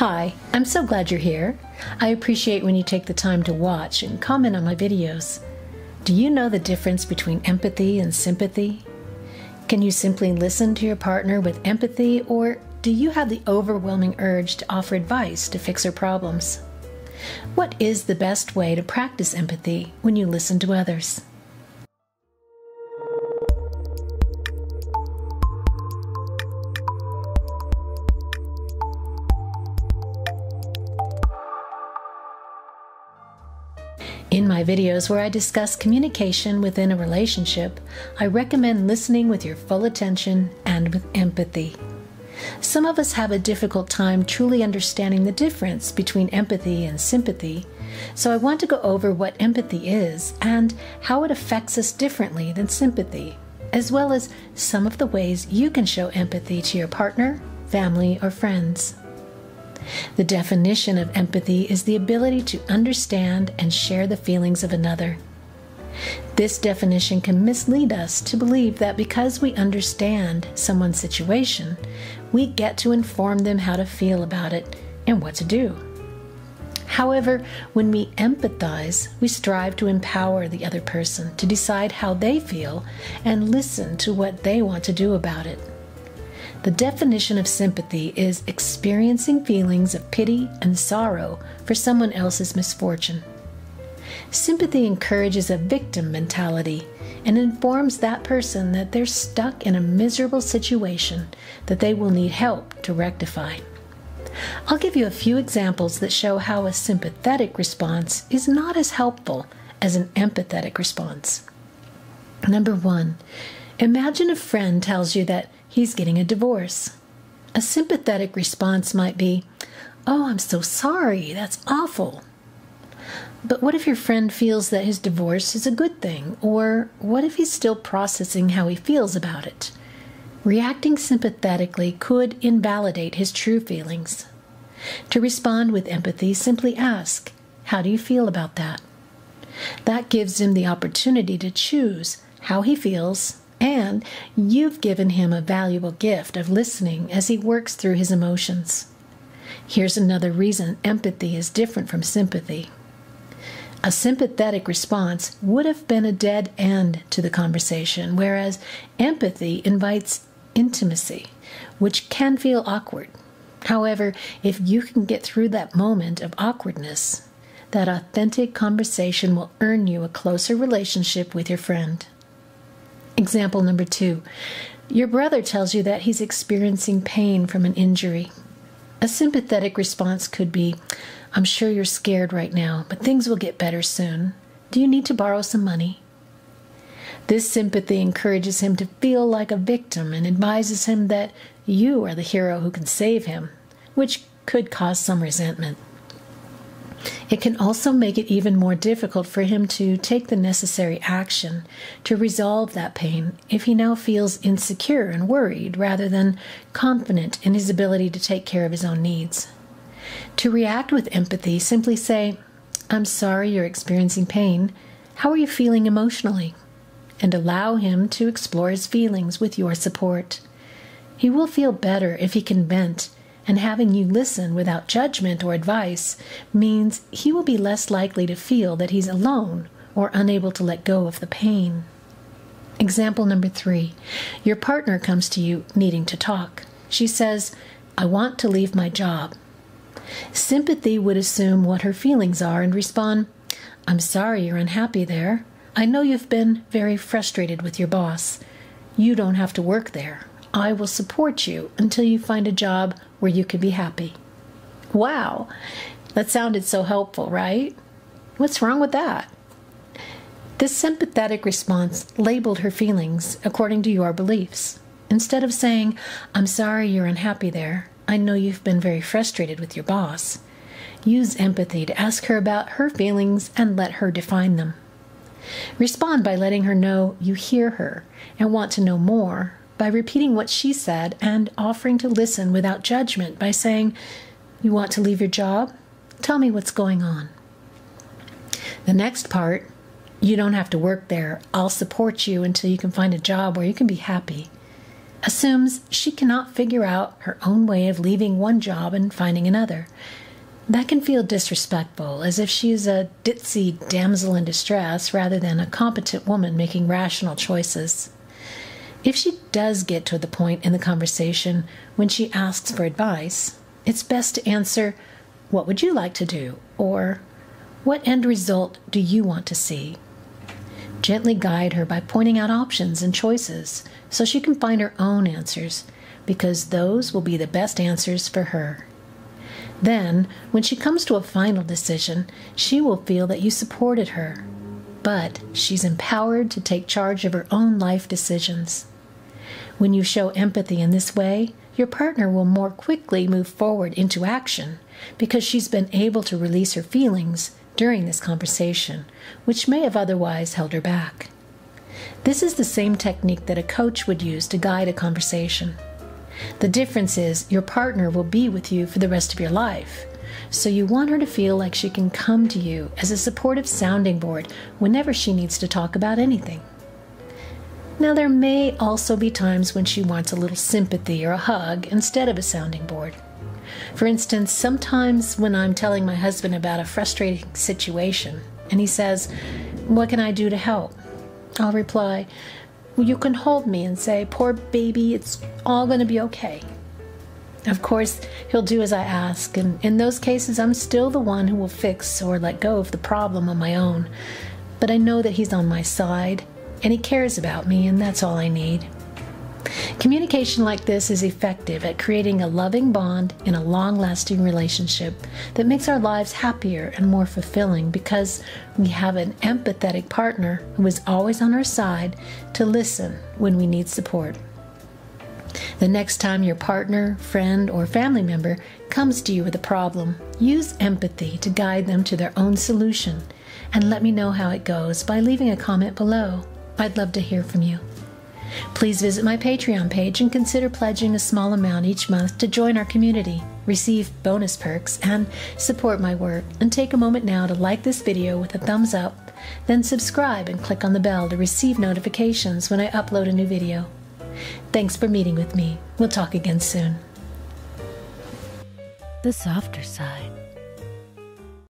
Hi, I'm so glad you're here. I appreciate when you take the time to watch and comment on my videos. Do you know the difference between empathy and sympathy? Can you simply listen to your partner with empathy, or do you have the overwhelming urge to offer advice to fix their problems? What is the best way to practice empathy when you listen to others? In my videos where I discuss communication within a relationship, I recommend listening with your full attention and with empathy. Some of us have a difficult time truly understanding the difference between empathy and sympathy, so I want to go over what empathy is and how it affects us differently than sympathy, as well as some of the ways you can show empathy to your partner, family, or friends. The definition of empathy is the ability to understand and share the feelings of another. This definition can mislead us to believe that because we understand someone's situation, we get to inform them how to feel about it and what to do. However, when we empathize, we strive to empower the other person to decide how they feel and listen to what they want to do about it. The definition of sympathy is experiencing feelings of pity and sorrow for someone else's misfortune. Sympathy encourages a victim mentality and informs that person that they're stuck in a miserable situation that they will need help to rectify. I'll give you a few examples that show how a sympathetic response is not as helpful as an empathetic response. Number one, imagine a friend tells you that he's getting a divorce. A sympathetic response might be, "Oh, I'm so sorry, that's awful." But what if your friend feels that his divorce is a good thing? Or what if he's still processing how he feels about it? Reacting sympathetically could invalidate his true feelings. To respond with empathy, simply ask, "How do you feel about that?" That gives him the opportunity to choose how he feels, and you've given him a valuable gift of listening as he works through his emotions. Here's another reason empathy is different from sympathy. A sympathetic response would have been a dead end to the conversation, whereas empathy invites intimacy, which can feel awkward. However, if you can get through that moment of awkwardness, that authentic conversation will earn you a closer relationship with your friend. Example number two, your brother tells you that he's experiencing pain from an injury. A sympathetic response could be, "I'm sure you're scared right now, but things will get better soon. Do you need to borrow some money?" This sympathy encourages him to feel like a victim and advises him that you are the hero who can save him, which could cause some resentment. It can also make it even more difficult for him to take the necessary action to resolve that pain if he now feels insecure and worried rather than confident in his ability to take care of his own needs. To react with empathy, simply say, "I'm sorry you're experiencing pain. How are you feeling emotionally?" and allow him to explore his feelings with your support. He will feel better if he can vent, and having you listen without judgment or advice means he will be less likely to feel that he's alone or unable to let go of the pain. Example number three, your partner comes to you needing to talk. She says, "I want to leave my job." Sympathy would assume what her feelings are and respond, "I'm sorry you're unhappy there. I know you've been very frustrated with your boss. You don't have to work there. I will support you until you find a job where you can be happy." Wow, that sounded so helpful, right? What's wrong with that? This sympathetic response labeled her feelings according to your beliefs. Instead of saying, "I'm sorry you're unhappy there. I know you've been very frustrated with your boss," use empathy to ask her about her feelings and let her define them. Respond by letting her know you hear her and want to know more by repeating what she said and offering to listen without judgment by saying, "You want to leave your job? Tell me what's going on." The next part, "You don't have to work there. I'll support you until you can find a job where you can be happy," assumes she cannot figure out her own way of leaving one job and finding another. That can feel disrespectful, as if she is a ditzy damsel in distress rather than a competent woman making rational choices. If she does get to the point in the conversation when she asks for advice, it's best to answer, "What would you like to do?" or "What end result do you want to see?" Gently guide her by pointing out options and choices so she can find her own answers, because those will be the best answers for her. Then, when she comes to a final decision, she will feel that you supported her, but she's empowered to take charge of her own life decisions. When you show empathy in this way, your partner will more quickly move forward into action because she's been able to release her feelings during this conversation, which may have otherwise held her back. This is the same technique that a coach would use to guide a conversation. The difference is your partner will be with you for the rest of your life, so you want her to feel like she can come to you as a supportive sounding board whenever she needs to talk about anything. Now, there may also be times when she wants a little sympathy or a hug instead of a sounding board. For instance, sometimes when I'm telling my husband about a frustrating situation and he says, "What can I do to help?" I'll reply, "Well, you can hold me," and say, "Poor baby, it's all going to be okay." Of course, he'll do as I ask, and in those cases, I'm still the one who will fix or let go of the problem on my own. But I know that he's on my side and he cares about me, and that's all I need. Communication like this is effective at creating a loving bond in a long-lasting relationship that makes our lives happier and more fulfilling, because we have an empathetic partner who is always on our side to listen when we need support. The next time your partner, friend, or family member comes to you with a problem, use empathy to guide them to their own solution, and let me know how it goes by leaving a comment below. I'd love to hear from you. Please visit my Patreon page and consider pledging a small amount each month to join our community, receive bonus perks, and support my work. And take a moment now to like this video with a thumbs up, then subscribe and click on the bell to receive notifications when I upload a new video. Thanks for meeting with me. We'll talk again soon. The softer side.